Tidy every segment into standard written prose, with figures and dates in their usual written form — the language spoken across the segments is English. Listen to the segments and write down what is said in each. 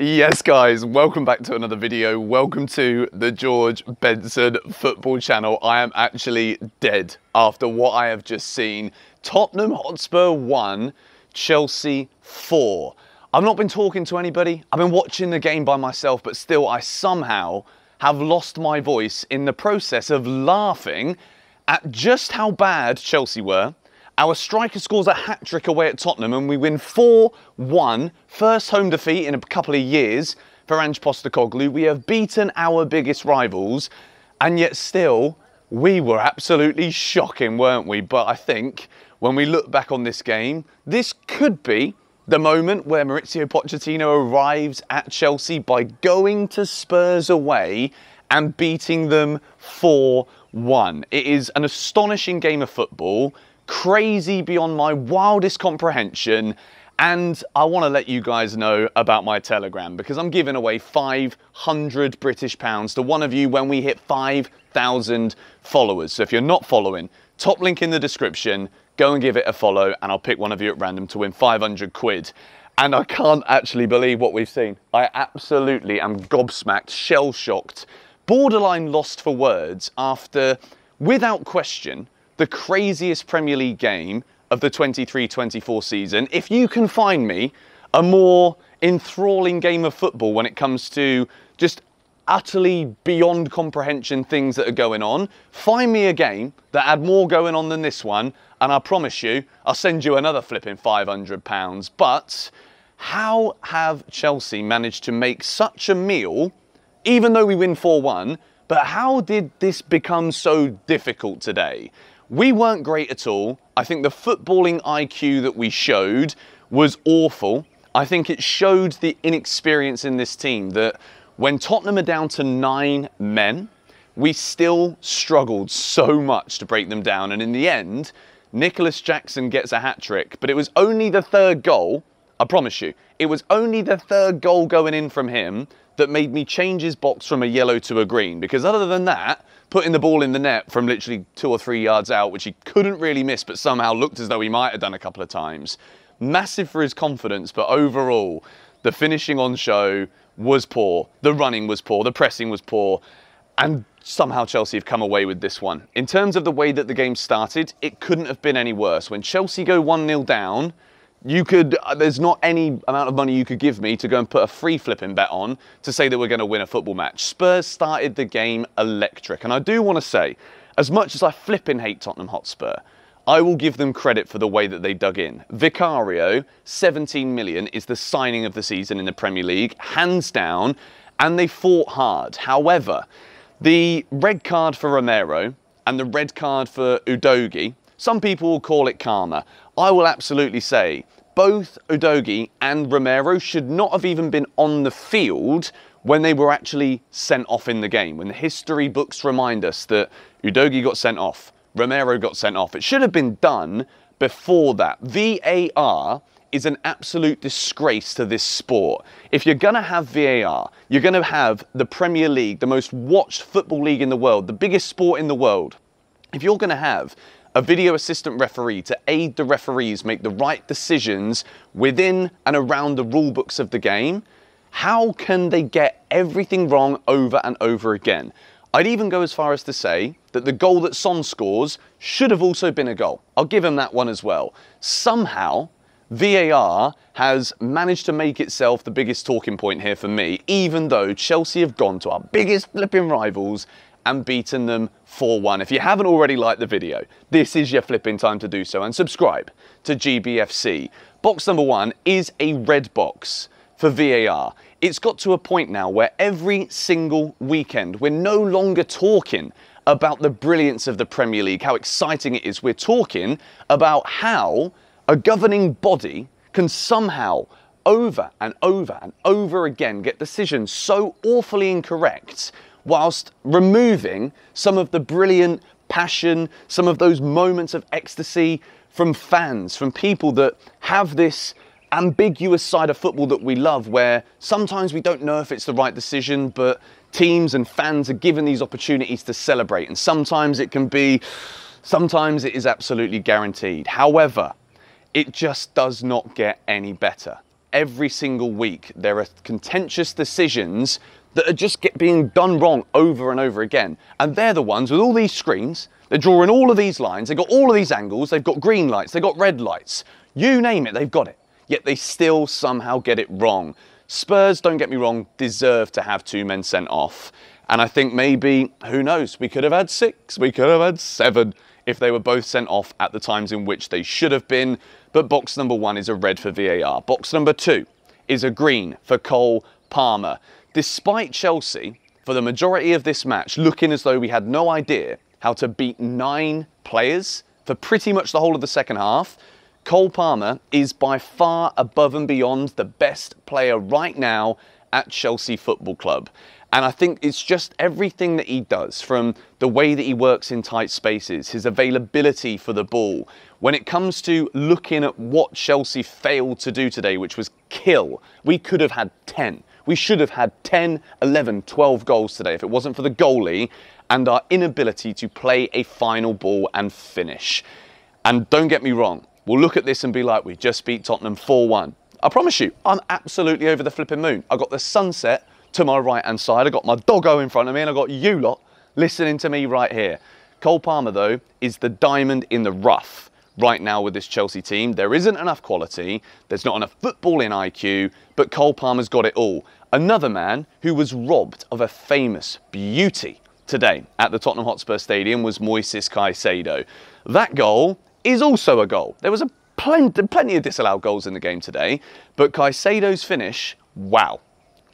Yes guys, welcome back to another video. Welcome to the George Benson Football Channel. I am actually dead after what I have just seen. Tottenham Hotspur 1, Chelsea 4. I've not been talking to anybody. I've been watching the game by myself, but still I somehow have lost my voice in the process of laughing at just how bad Chelsea were. Our striker scores a hat-trick away at Tottenham and we win 4-1. First home defeat in a couple of years for Ange Postecoglou. We have beaten our biggest rivals and yet still we were absolutely shocking, weren't we? But I think when we look back on this game, this could be the moment where Mauricio Pochettino arrives at Chelsea by going to Spurs away and beating them 4-1. It is an astonishing game of football. Crazy beyond my wildest comprehension, and I want to let you guys know about my Telegram because I'm giving away 500 British pounds to one of you when we hit 5,000 followers. So if you're not following, top link in the description, go and give it a follow and I'll pick one of you at random to win 500 quid. And I can't actually believe what we've seen. I absolutely am gobsmacked, shell-shocked, borderline lost for words after, without question, the craziest Premier League game of the 23-24 season. If you can find me a more enthralling game of football when it comes to just utterly beyond comprehension things that are going on, find me a game that had more going on than this one, and I promise you, I'll send you another flipping £500. But how have Chelsea managed to make such a meal, even though we win 4-1, but how did this become so difficult today? We weren't great at all. I think the footballing IQ that we showed was awful. I think it showed the inexperience in this team that when Tottenham are down to 9 men, we still struggled so much to break them down. And in the end, Nicholas Jackson gets a hat-trick, but it was only the third goal, I promise you, it was only the third goal going in from him that made me change his box from a yellow to a green, because other than that, putting the ball in the net from literally 2 or 3 yards out, which he couldn't really miss, but somehow looked as though he might have done a couple of times. Massive for his confidence, but overall, the finishing on show was poor. The running was poor, the pressing was poor, and somehow Chelsea have come away with this one. In terms of the way that the game started, it couldn't have been any worse. When Chelsea go 1-0 down, there's not any amount of money you could give me to go and put a free flipping bet on to say that we're going to win a football match. Spurs started the game electric. And I do want to say, as much as I flipping hate Tottenham Hotspur, I will give them credit for the way that they dug in. Vicario, 17 million, is the signing of the season in the Premier League, hands down, and they fought hard. However, the red card for Romero and the red card for Udogie, some people will call it karma. I will absolutely say both Udogie and Romero should not have even been on the field when they were actually sent off in the game. When the history books remind us that Udogie got sent off, Romero got sent off. It should have been done before that. VAR is an absolute disgrace to this sport. If you're going to have VAR, you're going to have the Premier League, the most watched football league in the world, the biggest sport in the world. If you're going to have a video assistant referee to aid the referees make the right decisions within and around the rule books of the game, how can they get everything wrong over and over again? I'd even go as far as to say that the goal that Son scores should have also been a goal. I'll give him that one as well. Somehow, VAR has managed to make itself the biggest talking point here for me, even though Chelsea have gone to our biggest flipping rivals and beaten them 4-1. If you haven't already liked the video, this is your flipping time to do so, and subscribe to GBFC. Box number 1 is a red box for VAR. It's got to a point now where every single weekend we're no longer talking about the brilliance of the Premier League, how exciting it is. We're talking about how a governing body can somehow over and over and over again get decisions so awfully incorrect whilst removing some of the brilliant passion, some of those moments of ecstasy from fans, from people that have this ambiguous side of football that we love, where sometimes we don't know if it's the right decision, but teams and fans are given these opportunities to celebrate. And sometimes it is absolutely guaranteed. However, it just does not get any better. every single week. There are contentious decisions that are just being done wrong over and over again. And they're the ones with all these screens, they're drawing all of these lines, they've got all of these angles, they've got green lights, they've got red lights, you name it, they've got it. Yet they still somehow get it wrong. Spurs, don't get me wrong, deserve to have two men sent off. And I think maybe, who knows, we could have had six, we could have had seven, if they were both sent off at the times in which they should have been. But box number one is a red for VAR. Box number two is a green for Cole Palmer. Despite Chelsea, for the majority of this match, looking as though we had no idea how to beat 9 players for pretty much the whole of the second half, Cole Palmer is by far above and beyond the best player right now at Chelsea Football Club. And I think it's just everything that he does, from the way that he works in tight spaces, his availability for the ball. When it comes to looking at what Chelsea failed to do today, which was kill, we could have had 10. We should have had 10, 11, 12 goals today if it wasn't for the goalie and our inability to play a final ball and finish. And don't get me wrong, we'll look at this and be like, we just beat Tottenham 4-1. I promise you, I'm absolutely over the flipping moon. I got the sunset to my right-hand side, I got my doggo in front of me, and I got you lot listening to me right here. Cole Palmer, though, is the diamond in the rough right now with this Chelsea team. There isn't enough quality, there's not enough football in IQ, but Cole Palmer's got it all. Another man who was robbed of a famous beauty today at the Tottenham Hotspur Stadium was Moises Caicedo. That goal is also a goal. There was plenty of disallowed goals in the game today, but Caicedo's finish, wow.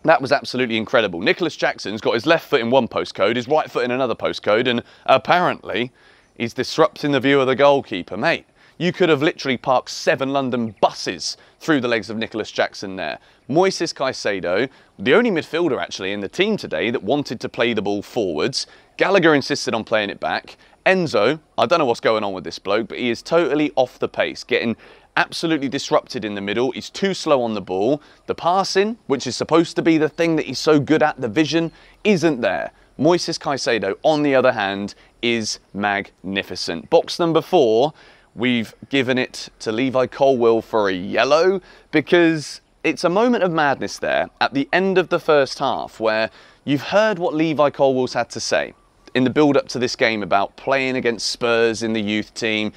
That was absolutely incredible. Nicholas Jackson's got his left foot in one postcode, his right foot in another postcode, and apparently he's disrupting the view of the goalkeeper, mate. You could have literally parked 7 London buses through the legs of Nicholas Jackson there. Moises Caicedo, the only midfielder actually in the team today that wanted to play the ball forwards. Gallagher insisted on playing it back. Enzo, I don't know what's going on with this bloke, but he is totally off the pace, getting absolutely disrupted in the middle. He's too slow on the ball. The passing, which is supposed to be the thing that he's so good at, the vision, isn't there. Moises Caicedo, on the other hand, is magnificent. Box number 4, we've given it to Levi Colwill for a yellow because it's a moment of madness there at the end of the first half where you've heard what Levi Colwill's had to say in the build-up to this game about playing against Spurs in the youth team.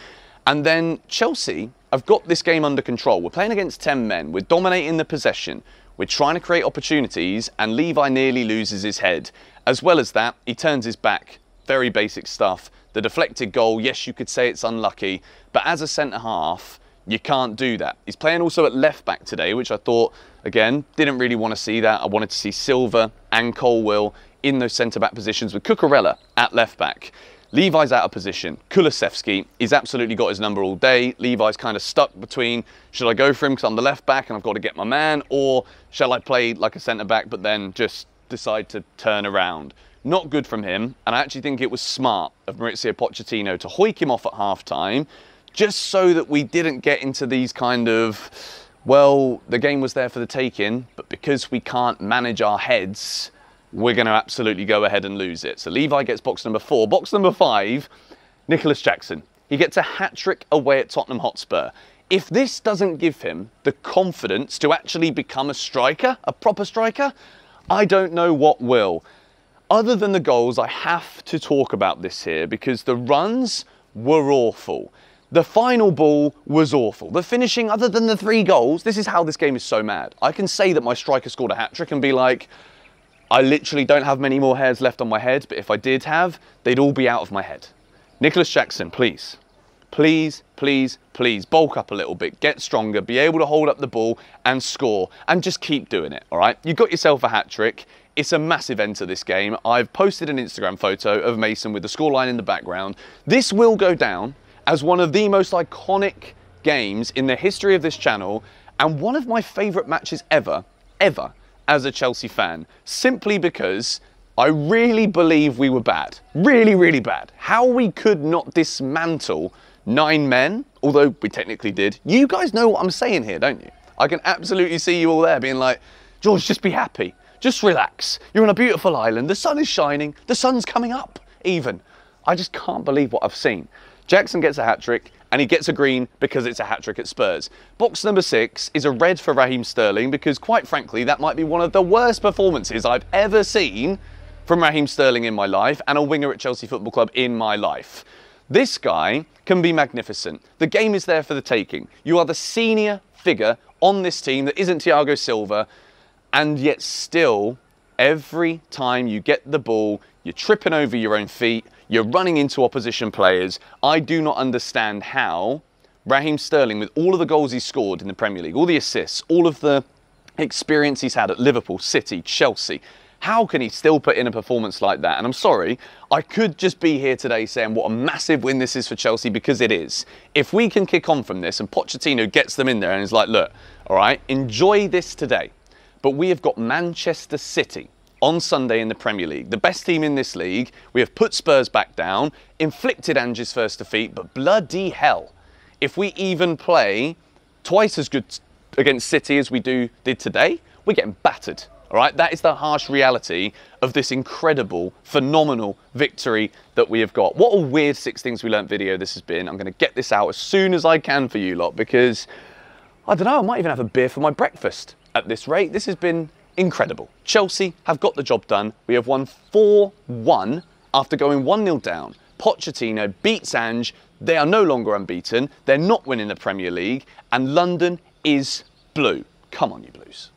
And then Chelsea have got this game under control. We're playing against 10 men. We're dominating the possession. We're trying to create opportunities, and Levi nearly loses his head. As well as that, he turns his back. Very basic stuff. The deflected goal, yes, you could say it's unlucky, but as a centre-half, you can't do that. He's playing also at left-back today, which I thought, again, didn't really want to see that. I wanted to see Silva and Colwill in those centre-back positions with Cucurella at left-back. Levi's out of position. Kulusevski, he's absolutely got his number all day. Levi's kind of stuck between, should I go for him because I'm the left-back and I've got to get my man, or shall I play like a centre-back but then just decide to turn around? Not good from him, and I actually think it was smart of Mauricio Pochettino to hoik him off at half-time just so that we didn't get into these kind of, well, the game was there for the taking, but because we can't manage our heads, we're going to absolutely go ahead and lose it. So Levi gets box number 4. Box number 5, Nicholas Jackson. He gets a hat-trick away at Tottenham Hotspur. If this doesn't give him the confidence to actually become a striker, a proper striker, I don't know what will. Other than the goals, I have to talk about this here because the runs were awful. The final ball was awful. The finishing, other than the 3 goals, this is how this game is so mad. I can say that my striker scored a hat-trick and be like, I literally don't have many more hairs left on my head, but if I did have, they'd all be out of my head. Nicholas Jackson, please. Please, please, please bulk up a little bit, get stronger, be able to hold up the ball and score, and just keep doing it, all right? You got yourself a hat-trick. It's a massive end to this game. I've posted an Instagram photo of Mason with the scoreline in the background. This will go down as one of the most iconic games in the history of this channel and one of my favourite matches ever, as a Chelsea fan, simply because I really believe we were bad. Really, really bad. How we could not dismantle 9 men, although we technically did. You guys know what I'm saying here, don't you? I can absolutely see you all there being like, George, just be happy. Just relax. You're on a beautiful island. The sun is shining. The sun's coming up, even. I just can't believe what I've seen. Jackson gets a hat-trick, and he gets a green because it's a hat-trick at Spurs. Box number 6 is a red for Raheem Sterling because, quite frankly, that might be one of the worst performances I've ever seen from Raheem Sterling in my life and a winger at Chelsea Football Club in my life. This guy can be magnificent. The game is there for the taking. You are the senior figure on this team that isn't Thiago Silva, and yet still, every time you get the ball, you're tripping over your own feet, you're running into opposition players. I do not understand how Raheem Sterling, with all of the goals he's scored in the Premier League, all the assists, all of the experience he's had at Liverpool, City, Chelsea, how can he still put in a performance like that? And I'm sorry, I could just be here today saying what a massive win this is for Chelsea, because it is. If we can kick on from this and Pochettino gets them in there and is like, look, all right, enjoy this today, but we have got Manchester City on Sunday in the Premier League, the best team in this league. We have put Spurs back down, inflicted Ange's first defeat, but bloody hell, if we even play twice as good against City as we did today, we're getting battered. All right, that is the harsh reality of this incredible, phenomenal victory that we have got. What a weird 6 things we learnt video this has been. I'm going to get this out as soon as I can for you lot, because I don't know, I might even have a beer for my breakfast at this rate. This has been incredible. Chelsea have got the job done. We have won 4-1 after going 1-0 down. Pochettino beats Ange. They are no longer unbeaten. They're not winning the Premier League, and London is blue. Come on, you Blues.